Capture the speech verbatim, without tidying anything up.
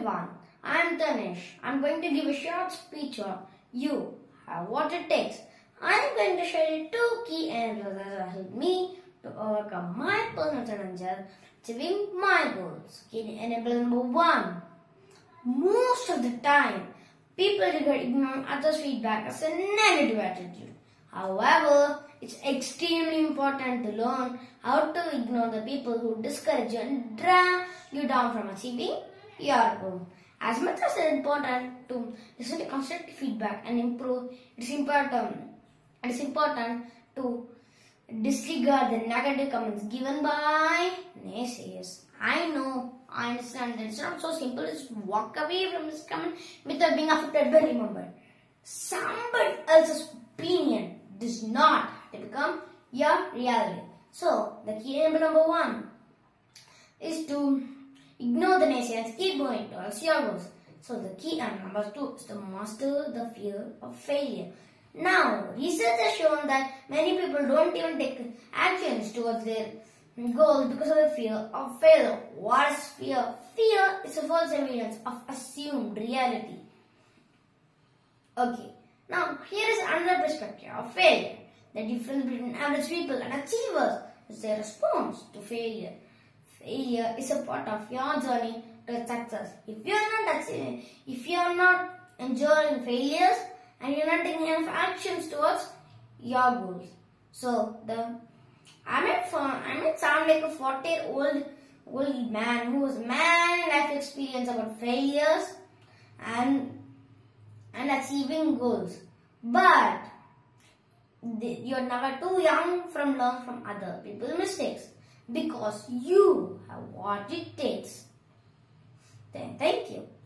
everyone, I am Tanish. I am going to give a short speech on you have what it takes. I am going to share you two key areas that help me to overcome my personal challenges, achieving my goals. Key enable number one. Most of the time, people regard ignoring others' feedback as a negative attitude. However, it's extremely important to learn how to ignore the people who discourage you and drag you down from achieving your goal. As much as it's important to listen to constructive feedback and improve, it's important, it's important to disregard the negative comments given by naysayers. I know, I understand that it's not so simple. Just walk away from this comment without being affected. But remember, somebody else's opinion does not become your reality. So, the key enable number one is to ignore the naysayers, keep going towards your goals. So, the key and number two is to master the fear of failure. Now, research has shown that many people don't even take actions towards their goals because of the fear of failure. What is fear? Fear is a false evidence of assumed reality. Okay, now here is another perspective of failure. The difference between average people and achievers is their response to failure. Failure is a part of your journey to success. If you are not achieving, if you are not enduring failures, and you are not taking enough actions towards your goals. So, the I might, I might sound like a forty-year-old old man who has many life experience about failures and, and achieving goals. But, you are never too young from learn from other people's mistakes because you have what it takes. Then, thank you.